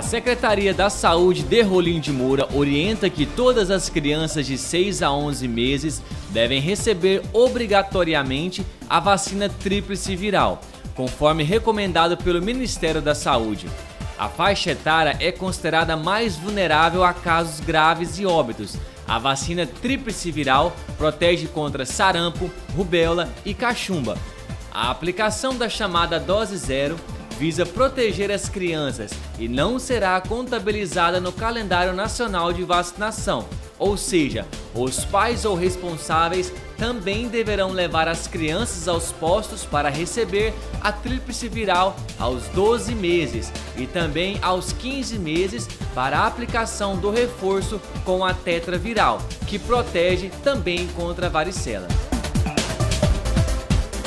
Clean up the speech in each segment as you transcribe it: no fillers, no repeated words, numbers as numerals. A Secretaria da Saúde de Rolim de Moura orienta que todas as crianças de 6 a 11 meses devem receber obrigatoriamente a vacina tríplice viral, conforme recomendado pelo Ministério da Saúde. A faixa etária é considerada mais vulnerável a casos graves e óbitos. A vacina tríplice viral protege contra sarampo, rubéola e cachumba. A aplicação da chamada dose zero visa proteger as crianças e não será contabilizada no calendário nacional de vacinação, ou seja, os pais ou responsáveis também deverão levar as crianças aos postos para receber a tríplice viral aos 12 meses e também aos 15 meses para a aplicação do reforço com a tetraviral, que protege também contra a varicela.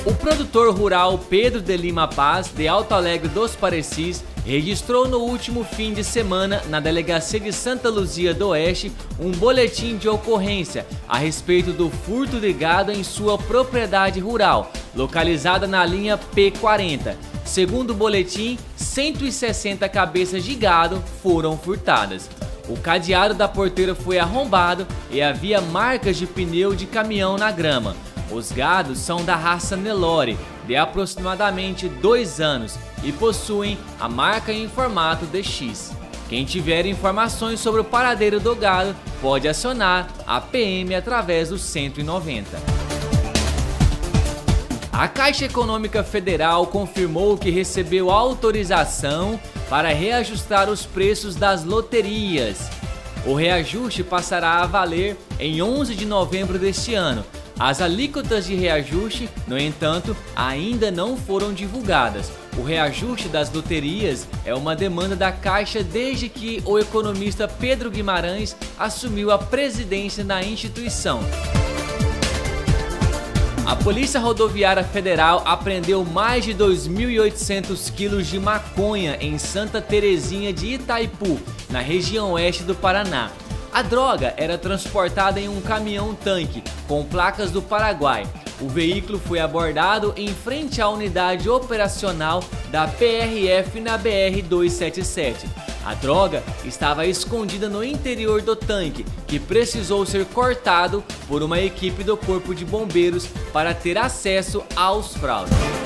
O produtor rural Pedro de Lima Paz, de Alto Alegre dos Parecis, registrou no último fim de semana, na delegacia de Santa Luzia do Oeste, um boletim de ocorrência a respeito do furto de gado em sua propriedade rural, localizada na linha P40. Segundo o boletim, 160 cabeças de gado foram furtadas. O cadeado da porteira foi arrombado e havia marcas de pneu de caminhão na grama. Os gados são da raça Nelore, de aproximadamente 2 anos, e possuem a marca em formato DX. Quem tiver informações sobre o paradeiro do gado pode acionar a PM através do 190. A Caixa Econômica Federal confirmou que recebeu autorização para reajustar os preços das loterias. O reajuste passará a valer em 11 de novembro deste ano. As alíquotas de reajuste, no entanto, ainda não foram divulgadas. O reajuste das loterias é uma demanda da Caixa desde que o economista Pedro Guimarães assumiu a presidência da instituição. A Polícia Rodoviária Federal apreendeu mais de 2.800 quilos de maconha em Santa Terezinha de Itaipu, na região oeste do Paraná. A droga era transportada em um caminhão-tanque com placas do Paraguai. O veículo foi abordado em frente à unidade operacional da PRF na BR-277. A droga estava escondida no interior do tanque, que precisou ser cortado por uma equipe do Corpo de Bombeiros para ter acesso aos fraudes.